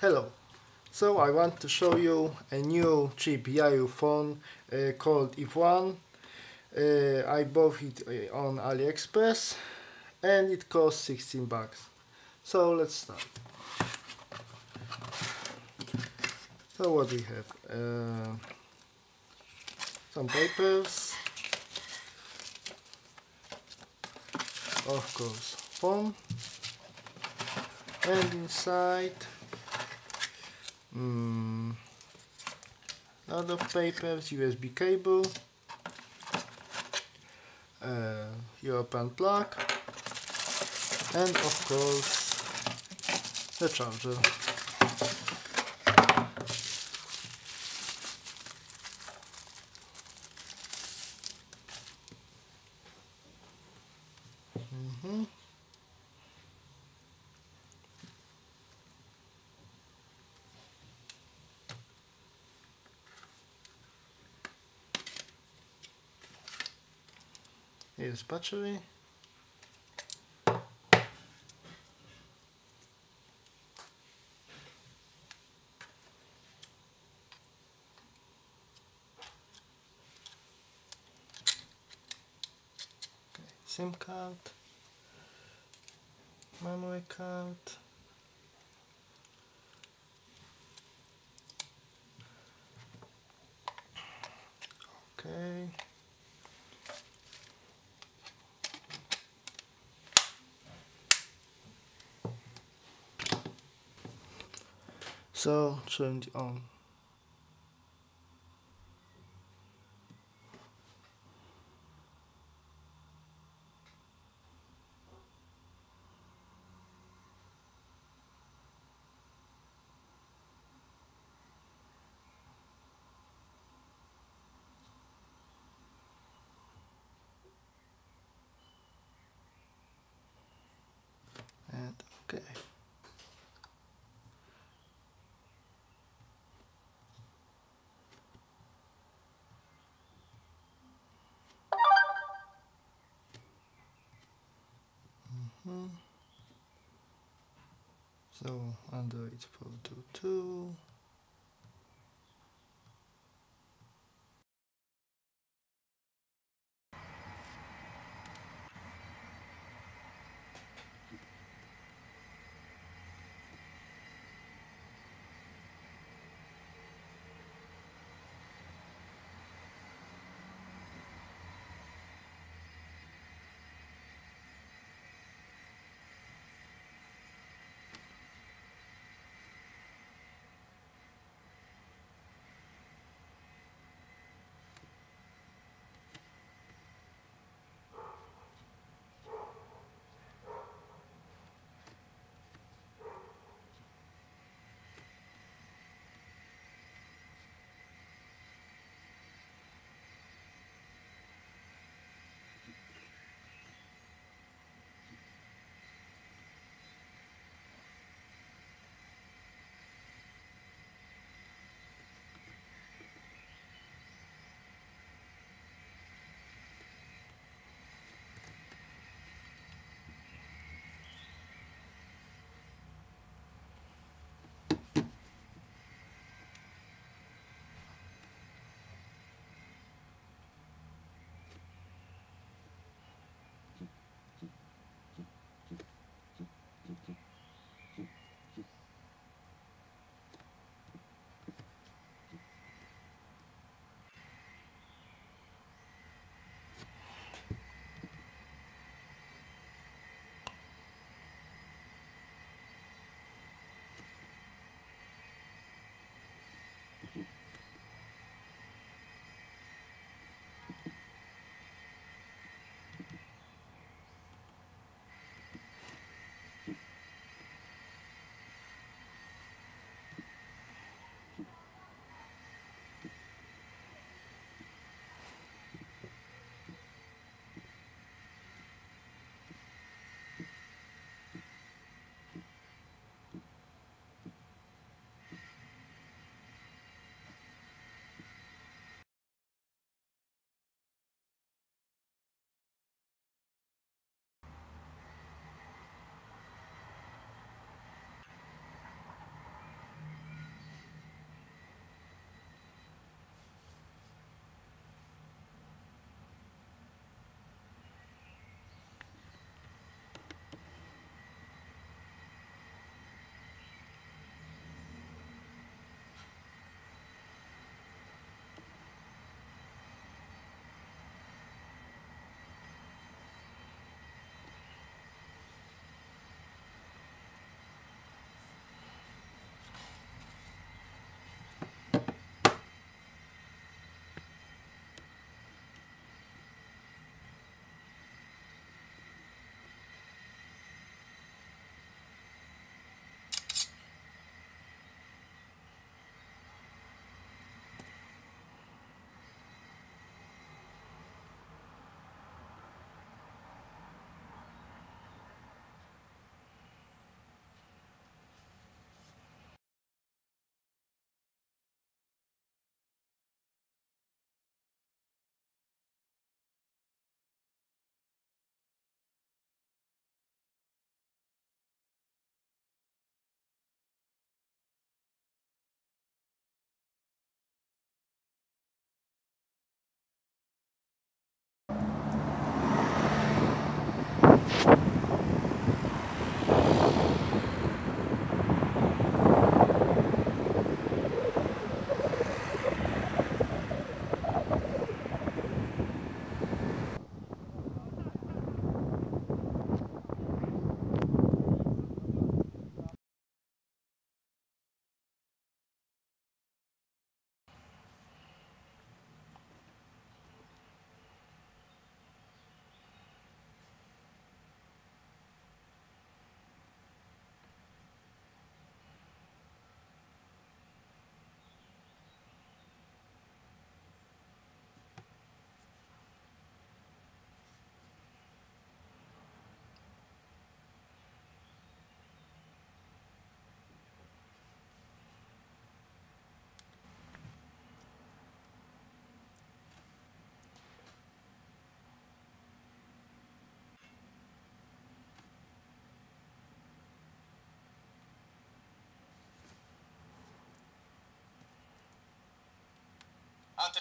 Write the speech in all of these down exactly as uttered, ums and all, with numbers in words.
Hello, so I want to show you a new cheap Jiayu phone uh, called F one. Uh, I bought it uh, on AliExpress and it costs sixteen bucks. So let's start. So what we have? Uh, some papers, of course phone, and inside Mm, lot of papers, U S B cable, uh, European plug, and of course the charger. Mm-hmm. Here's battery, okay, SIM card, memory card, okay. So turn it on. And okay. So Android four two two.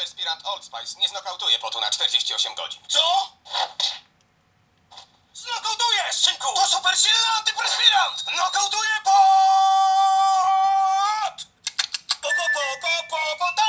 perspirant Old Spice nie znokautuje potu na czterdzieści osiem godzin. Co? Znokautuje, synku! To super silny antyperspirant! Nokautuje pot! Po po po po po po tango!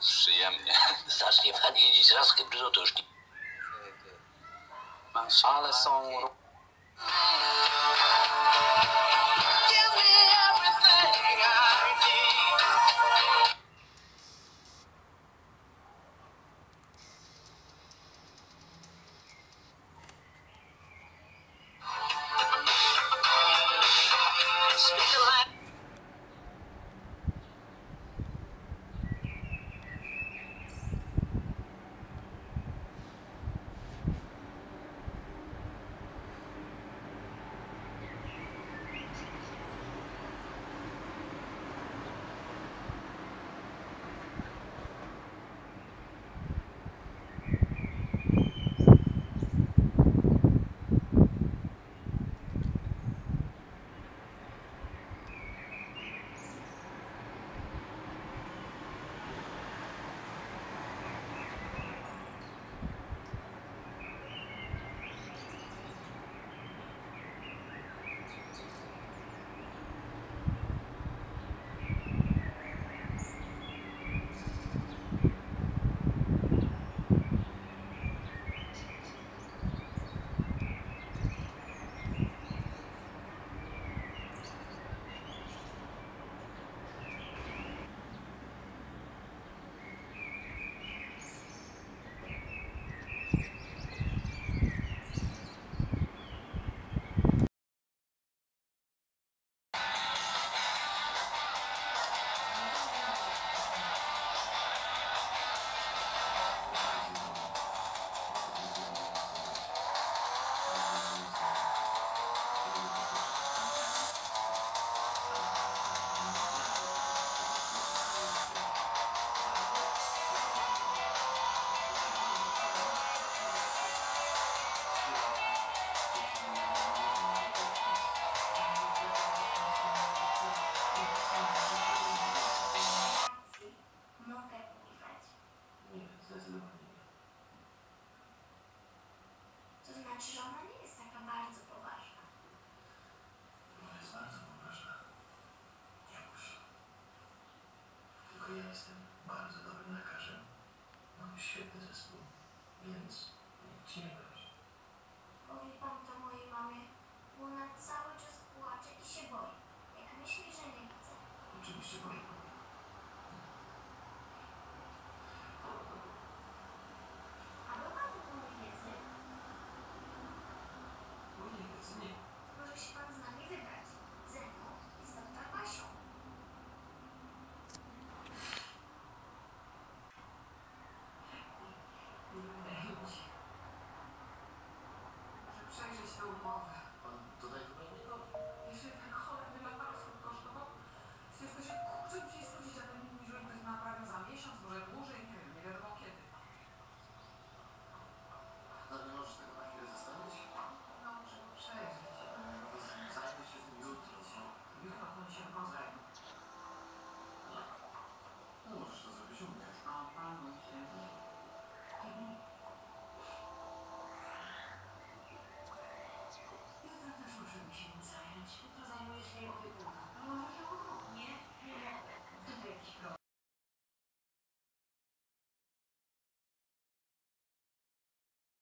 Przyjemnie. Zacznie pan jeździć raz hybrydą, to już nie... Ale są... Oczywiście, bo